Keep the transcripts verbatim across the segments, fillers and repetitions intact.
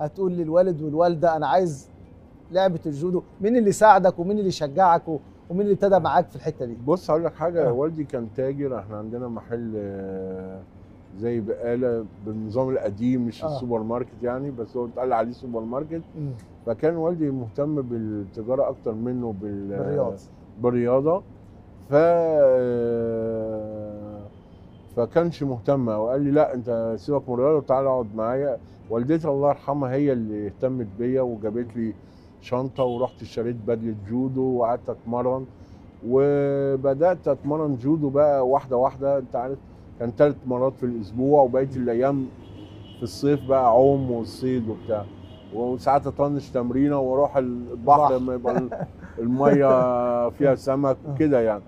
هتقول للوالد والوالده انا عايز لعبه الجودو، مين اللي ساعدك ومين اللي شجعك ومين اللي ابتدى معاك في الحته دي؟ بص هقول لك حاجه، والدي كان تاجر، احنا عندنا محل زي بقاله بالنظام القديم، مش آه. السوبر ماركت يعني، بس هو اتقال عليه سوبر ماركت. م. فكان والدي مهتم بالتجاره اكتر منه بال بالرياضه بالرياضه ف فكانش مهتم، وقال لي لا انت سيبك من الرياضه وتعالى اقعد معايا. والدتي الله يرحمها هي اللي اهتمت بيا وجابت لي شنطه، ورحت اشتريت بدله جودو وقعدت اتمرن، وبدات اتمرن جودو بقى واحده واحده. انت عارف كان ثلاث مرات في الاسبوع، وبقيت الايام في الصيف بقى عوم والصيد وبتاع، وساعات اطنش تمرينه واروح البحر لما يبقى الميه فيها سمك وكده يعني.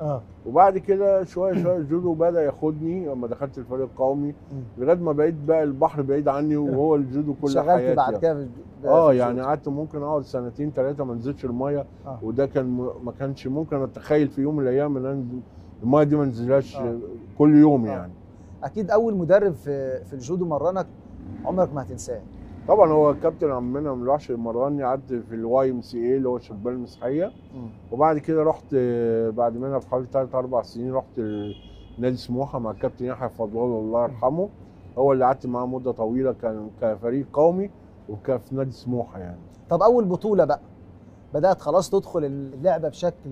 وبعد كده شويه شويه الجودو بدا ياخدني لما دخلت الفريق القومي، لغايه ما بقيت بقى البحر بعيد عني وهو الجودو كل حياتي. شغلت بعد كده اه يعني قعدت ممكن اقعد سنتين ثلاثه ما نزلتش الميه، وده كان ما كانش ممكن اتخيل في يوم من الايام ان انا الميه دي ما نزلهاش كل يوم يعني. اكيد اول مدرب في في الجودو مرنك عمرك ما هتنساه. طبعا هو الكابتن عمنا ملوحش مرني، قعدت في الواي ام سي اي اللي هو الشبال المسيحيه، وبعد كده رحت بعد منها بحوالي ثلاث اربع سنين رحت نادي سموحه مع الكابتن يحيى فضلان الله يرحمه، هو اللي قعدت معاه مده طويله كان كفريق قومي وكفي نادي سموحه يعني. طب اول بطوله بقى بدات خلاص تدخل اللعبه بشكل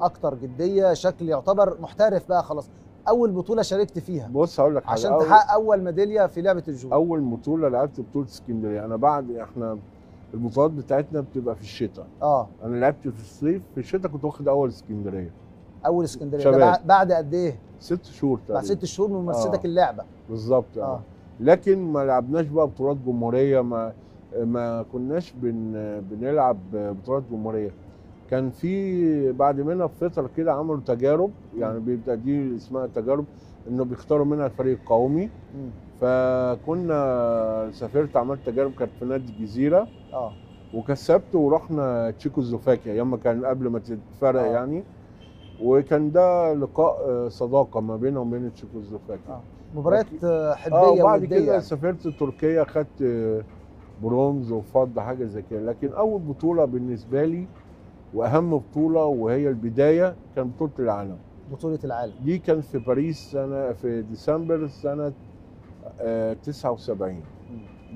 اكتر جديه، شكل يعتبر محترف بقى خلاص، اول بطوله شاركت فيها؟ بص هقول لك حاجه، عشان تحقق اول ميداليه في لعبه الجودو. اول بطوله لعبت بطوله اسكندريه، انا بعد احنا البطولات بتاعتنا بتبقى في الشتاء. اه انا لعبت في الصيف، في الشتاء كنت واخد اول اسكندريه. اول اسكندريه بعد قد ايه؟ ست شهور تقريبا. بعد ست شهور من ممارستك آه. اللعبه. بالظبط. آه. اه لكن ما لعبناش بقى بطولات جمهوريه، ما ما كناش بن بنلعب بطولات جمهوريه. كان في بعد منها بفتره كده عملوا تجارب، يعني بيبقى دي اسمها تجارب انه بيختاروا منها الفريق القومي. فكنا سافرت عملت تجارب كانت في نادي الجزيره اه وكسبت، ورحنا تشيكوسلوفاكيا ياما كان قبل ما تتفرق آه. يعني، وكان ده لقاء صداقه ما بيننا وبين تشيكوسلوفاكيا. آه. مباريات حديه وديه. اه وبعد كده يعني. سافرت تركيا خدت برونز وفضه حاجه زي كده، لكن اول بطوله بالنسبه لي واهم بطوله وهي البدايه كان بطوله العالم. بطوله العالم دي كان في باريس سنه في ديسمبر سنه تسعة وسبعين.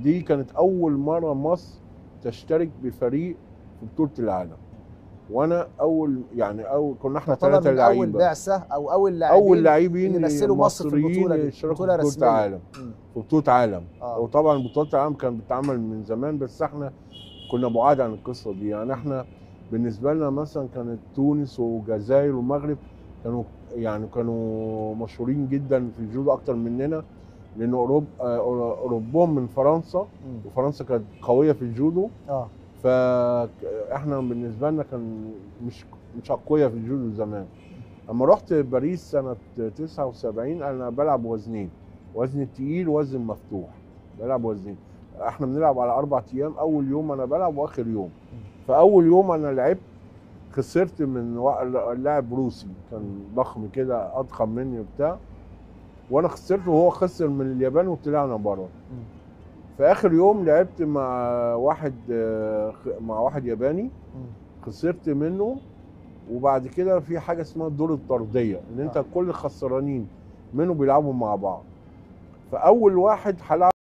دي كانت اول مره مصر تشترك بفريق في بطوله العالم، وانا اول يعني اول كنا احنا ثلاثه لاعبين، اول بعثه او اول لاعبين اول لاعبين يمثلوا مصر في البطوله دي، بطوله رسميه عالم. في بطوله عالم آه. وطبعا بطوله العالم كانت بتتعمل من زمان، بس احنا كنا بعاد عن القصه دي يعني. احنا بالنسبه لنا مثلا كانت تونس والجزائر والمغرب كانوا يعني كانوا مشهورين جدا في الجودو اكتر مننا، لان اوروبا اوروبهم من فرنسا، وفرنسا كانت قويه في الجودو اه فاحنا بالنسبه لنا كان مش مش اقوياء في الجودو زمان. اما رحت باريس سنه تسعة وسبعين انا بلعب وزنين، وزن تقيل وزن مفتوح، بلعب وزنين، احنا بنلعب على اربع ايام، اول يوم انا بلعب واخر يوم. فاول يوم انا لعبت خسرت من لاعب روسي كان ضخم كده اضخم مني وبتاع، وانا خسرت وهو خسر من اليابان وطلعنا بره. فاخر يوم لعبت مع واحد مع واحد ياباني خسرت منه، وبعد كده في حاجه اسمها الدور الطرديه ان انت كل الخسرانين منه بيلعبوا مع بعض، فاول واحد هلعب